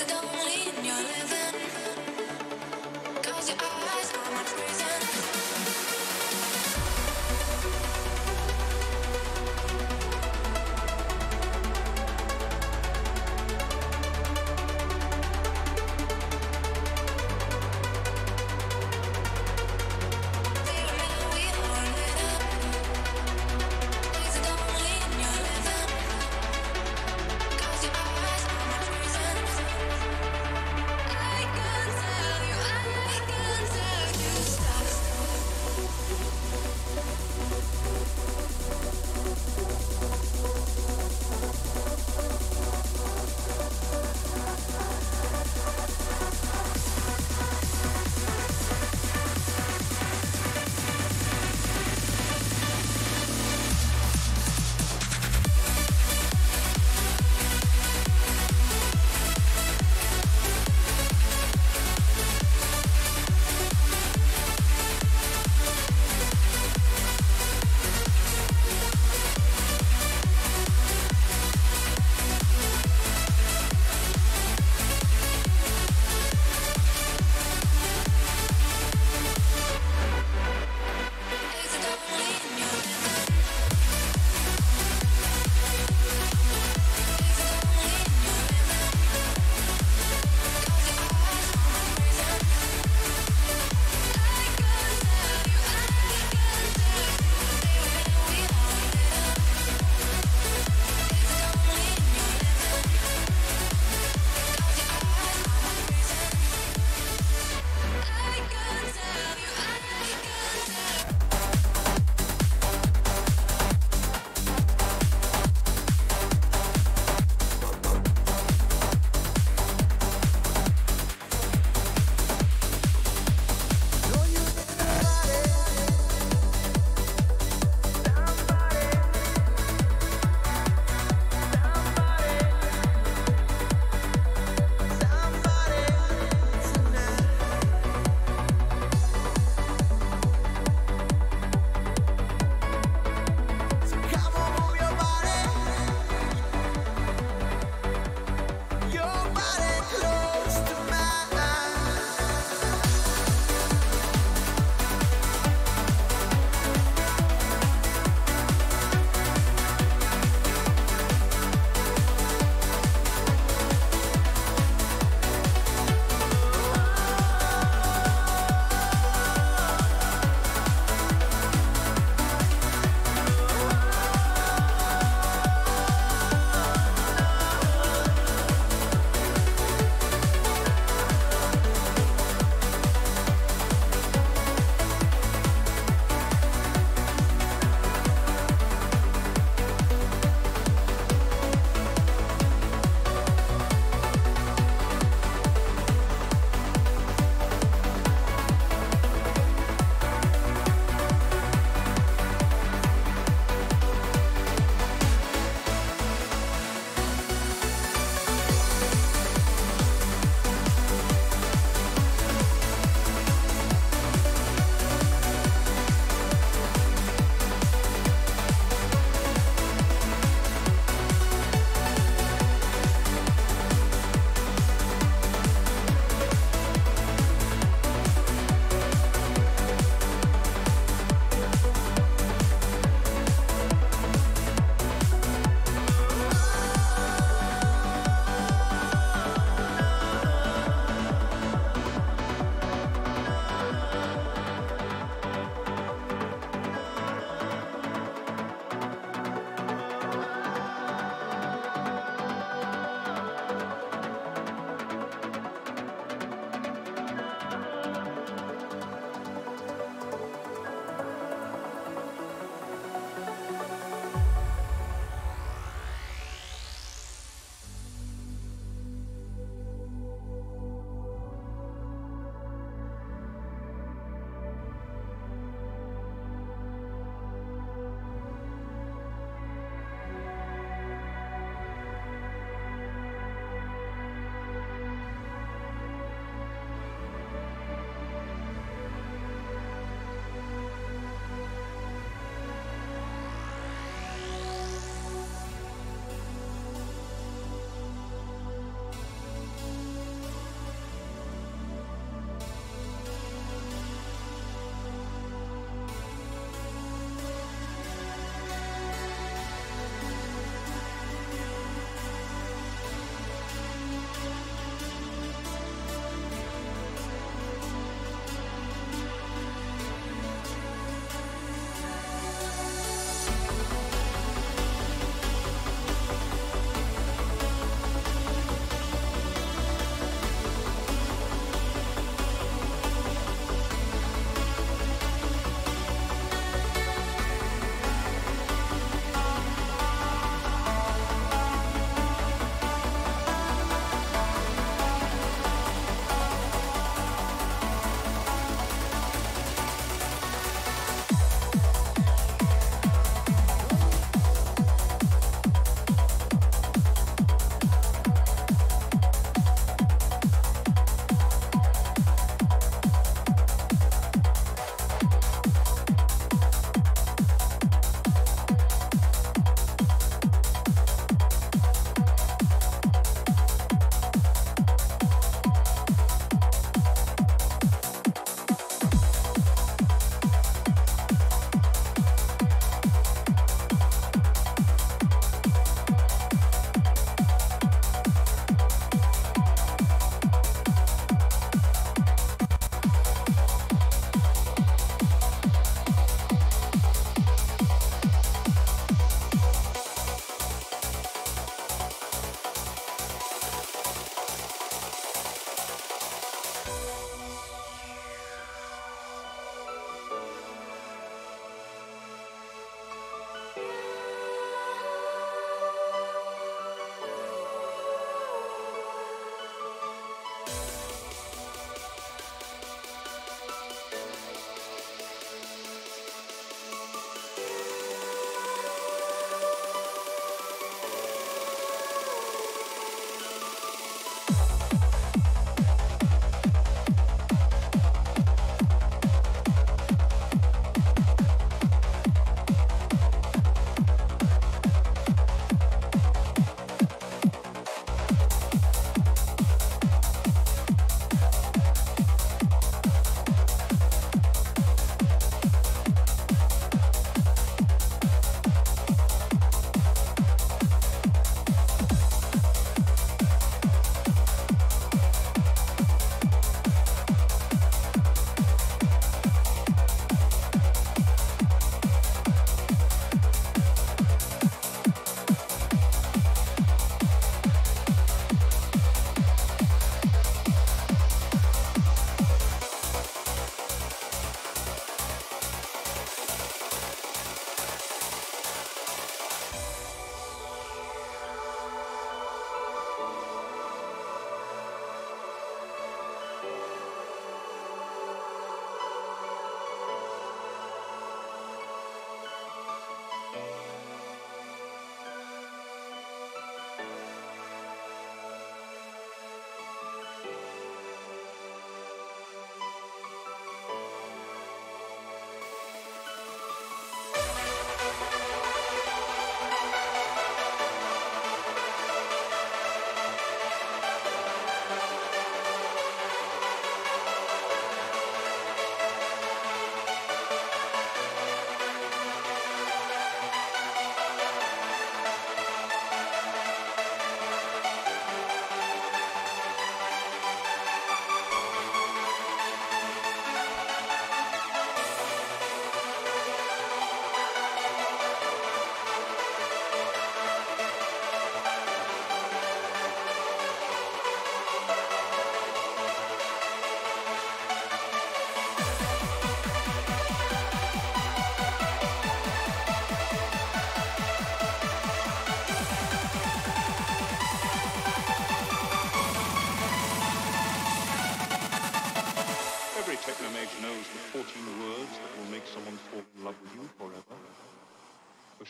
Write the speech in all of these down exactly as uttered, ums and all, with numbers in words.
I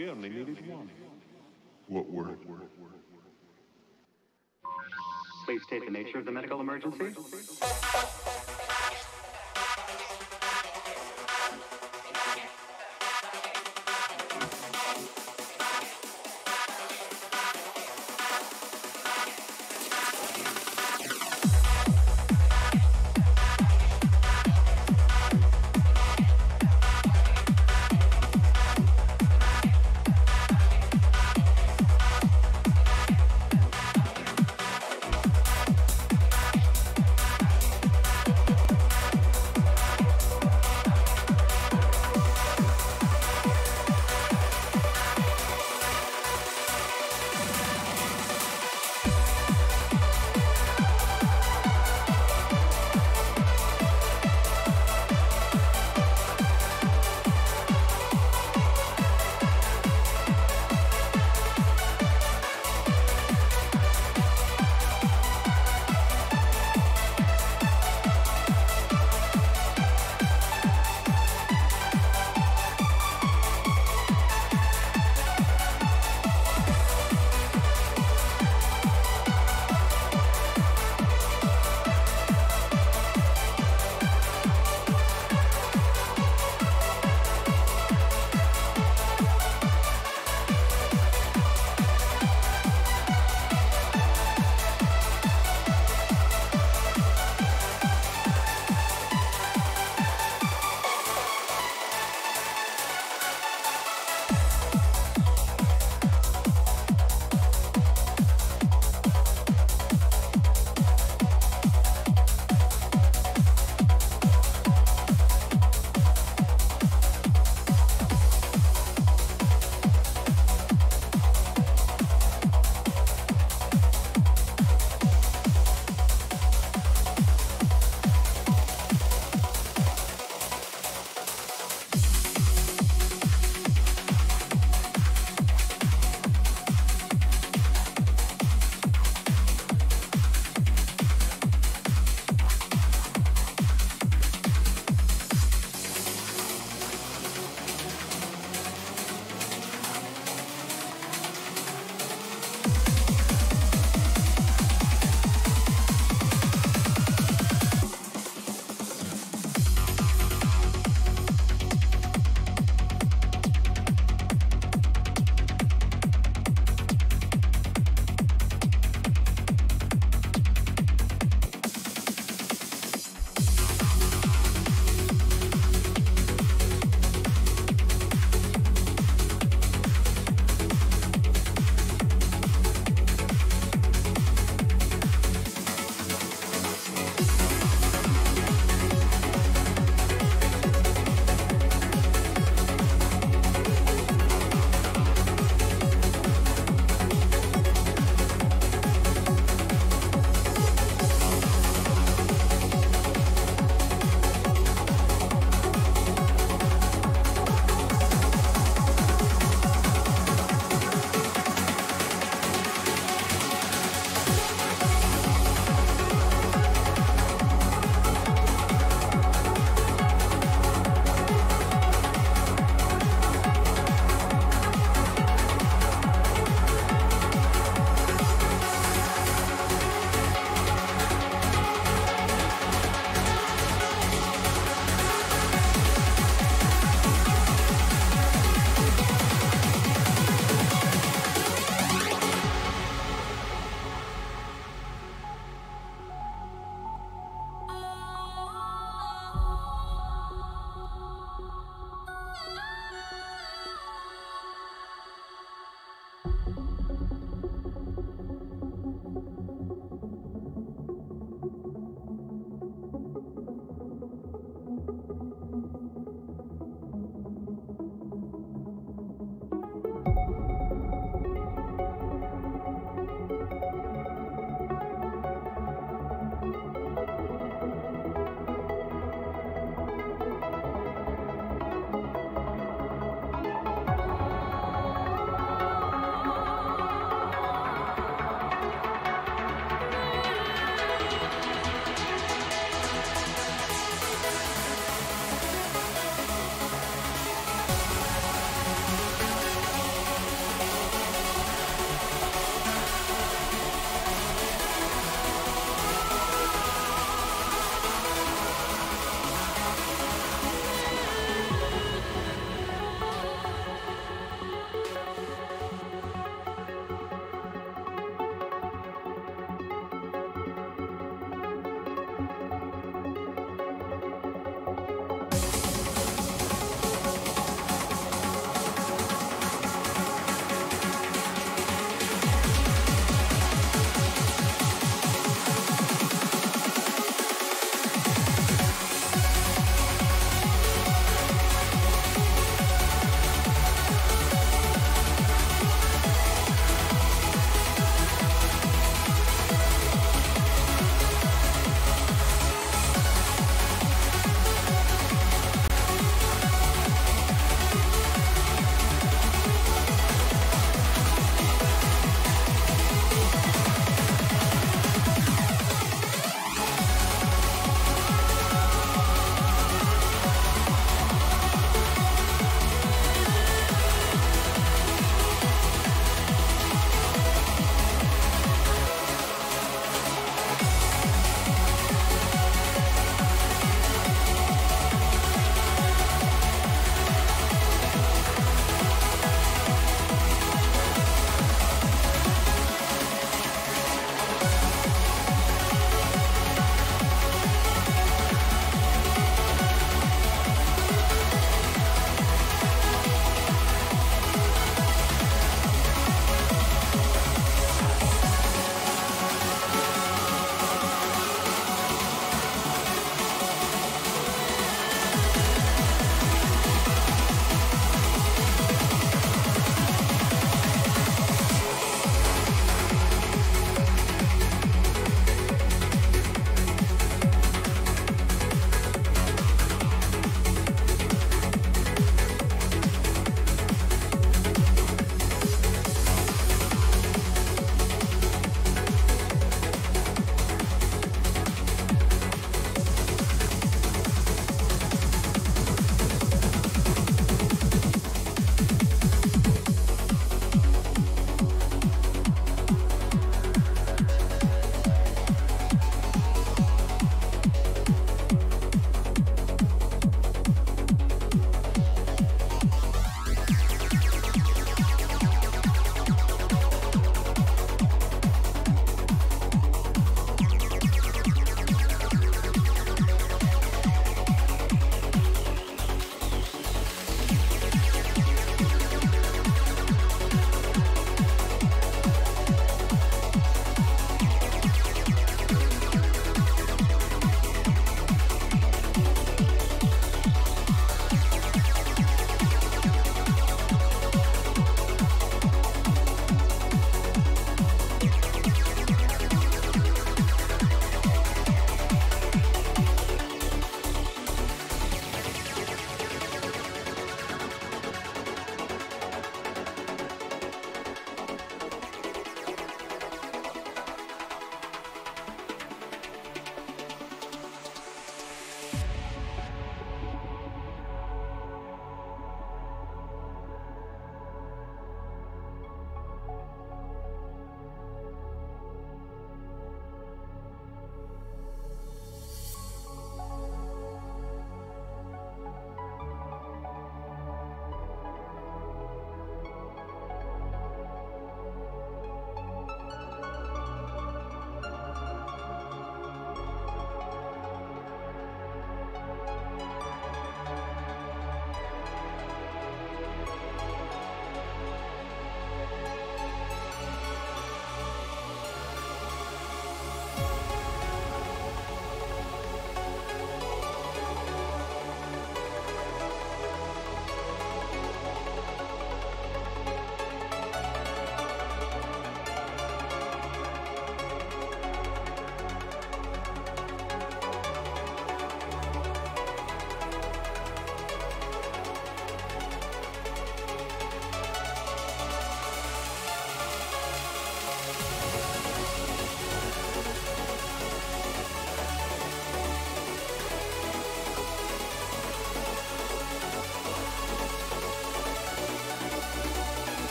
She only needed one. What word? Please state the nature of the medical emergency.